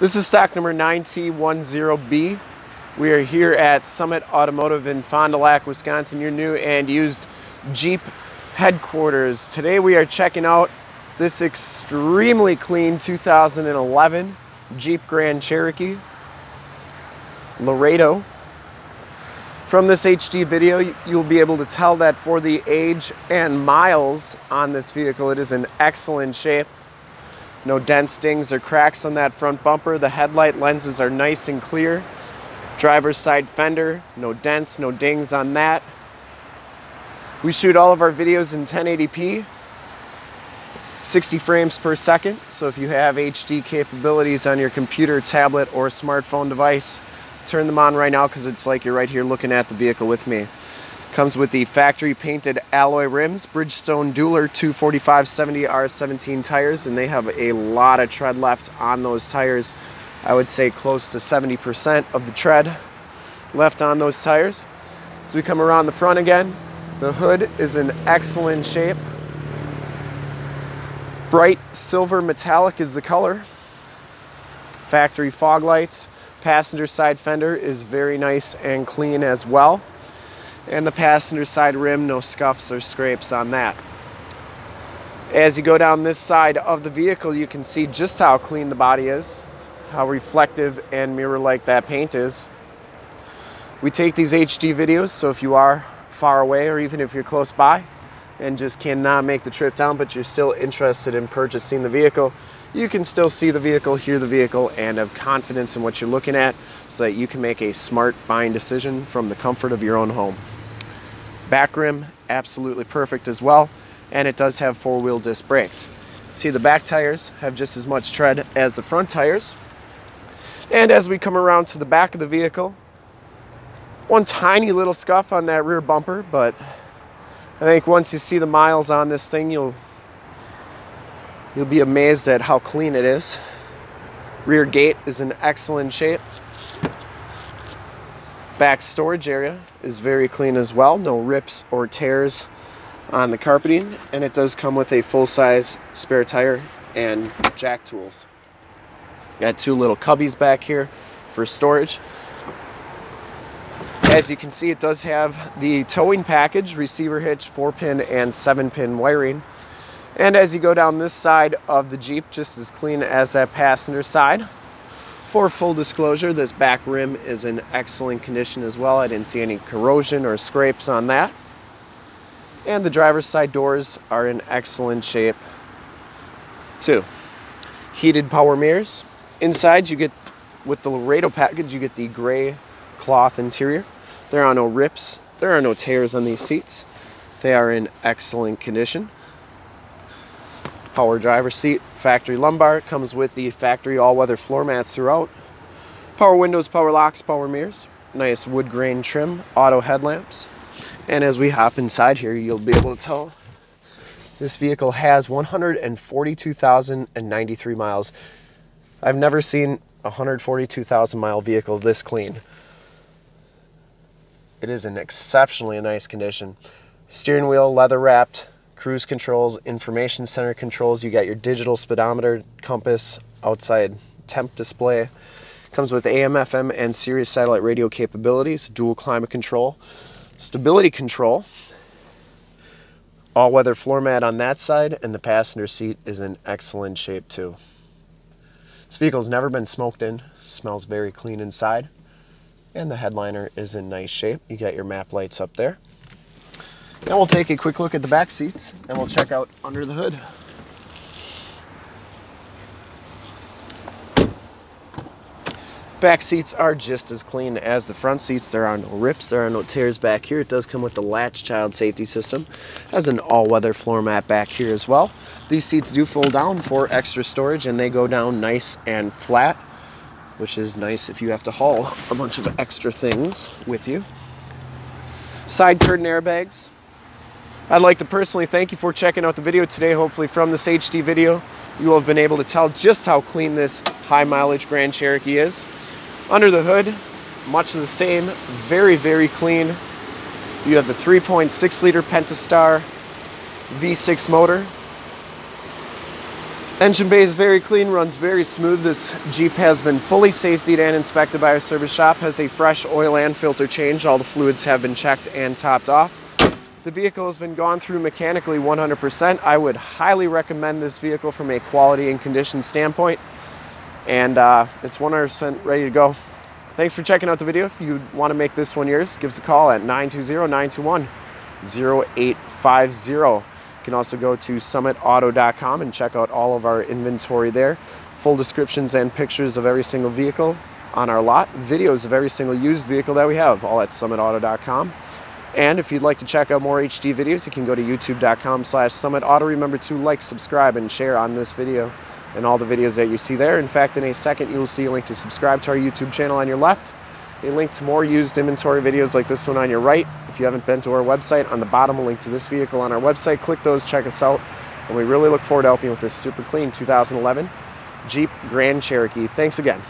This is stock number 9T10B. We are here at Summit Automotive in Fond du Lac, Wisconsin, your new and used Jeep headquarters. Today we are checking out this extremely clean 2011 Jeep Grand Cherokee Laredo. From this HD video, you'll be able to tell that for the age and miles on this vehicle, it is in excellent shape. No dents, dings, or cracks on that front bumper. The headlight lenses are nice and clear. Driver's side fender, no dents, no dings on that. We shoot all of our videos in 1080p, 60 frames per second. So if you have HD capabilities on your computer, tablet, or smartphone device, turn them on right now because it's like you're right here looking at the vehicle with me. Comes with the factory painted alloy rims, Bridgestone Dueler 245/70 R17 tires, and they have a lot of tread left on those tires. I would say close to 70% of the tread left on those tires. As we come around the front again, the hood is in excellent shape. Bright silver metallic is the color. Factory fog lights. Passenger side fender is very nice and clean as well. And the passenger side rim, no scuffs or scrapes on that. As you go down this side of the vehicle, you can see just how clean the body is, how reflective and mirror-like that paint is. We take these HD videos, so if you are far away or even if you're close by and just cannot make the trip down, but you're still interested in purchasing the vehicle, you can still see the vehicle, hear the vehicle, and have confidence in what you're looking at so that you can make a smart buying decision from the comfort of your own home. Back rim, absolutely perfect as well, and it does have four-wheel disc brakes. See, the back tires have just as much tread as the front tires. And as we come around to the back of the vehicle, one tiny little scuff on that rear bumper, but I think once you see the miles on this thing, you'll be amazed at how clean it is. Rear gate is in excellent shape. Back storage area is very clean as well. No rips or tears on the carpeting, and it does come with a full-size spare tire and jack tools. Got two little cubbies back here for storage. As you can see, it does have the towing package, receiver hitch, 4-pin and 7-pin wiring. And as you go down this side of the Jeep, just as clean as that passenger side. For full disclosure, this back rim is in excellent condition as well. I didn't see any corrosion or scrapes on that. And the driver's side doors are in excellent shape too. Heated power mirrors. Inside, you get, with the Laredo package, you get the gray cloth interior. There are no rips, there are no tears on these seats. They are in excellent condition. Power driver's seat, factory lumbar, comes with the factory all-weather floor mats throughout. Power windows, power locks, power mirrors. Nice wood grain trim, auto headlamps. And as we hop inside here, you'll be able to tell this vehicle has 142,093 miles. I've never seen a 142,000 mile vehicle this clean. It is in exceptionally nice condition. Steering wheel, leather wrapped, cruise controls, information center controls. You got your digital speedometer, compass, outside temp display. Comes with AM, FM, and Sirius satellite radio capabilities, dual climate control, stability control, all-weather floor mat on that side, and the passenger seat is in excellent shape too. This vehicle's never been smoked in, smells very clean inside. And the headliner is in nice shape. You got your map lights up there. Now we'll take a quick look at the back seats and we'll check out under the hood. Back seats are just as clean as the front seats. There are no rips, there are no tears back here. It does come with the LATCH child safety system. It has an all-weather floor mat back here as well. These seats do fold down for extra storage and they go down nice and flat, which is nice if you have to haul a bunch of extra things with you. Side curtain airbags. I'd like to personally thank you for checking out the video today. Hopefully from this HD video, you will have been able to tell just how clean this high mileage Grand Cherokee is. Under the hood, much of the same, very, very clean. You have the 3.6 liter Pentastar V6 motor. Engine bay is very clean, runs very smooth. This Jeep has been fully safetied and inspected by our service shop, has a fresh oil and filter change. All the fluids have been checked and topped off. The vehicle has been gone through mechanically 100%. I would highly recommend this vehicle from a quality and condition standpoint, and it's 100% ready to go. Thanks for checking out the video. If you want to make this one yours, give us a call at 920-921-0850. You can also go to summitauto.com and check out all of our inventory there. Full descriptions and pictures of every single vehicle on our lot, videos of every single used vehicle that we have, all at summitauto.com. And if you'd like to check out more HD videos, you can go to youtube.com/summitauto. Remember to like, subscribe, and share on this video and all the videos that you see there. In fact, in a second, you will see a link to subscribe to our YouTube channel on your left, a link to more used inventory videos like this one on your right. If you haven't been to our website, on the bottom, a link to this vehicle on our website. Click those, check us out, and we really look forward to helping you with this super clean 2011 Jeep Grand Cherokee. Thanks again.